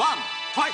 1, fight!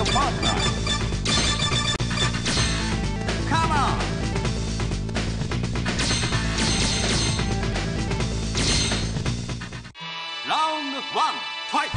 your partner. Come on. Round one, fight.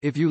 If you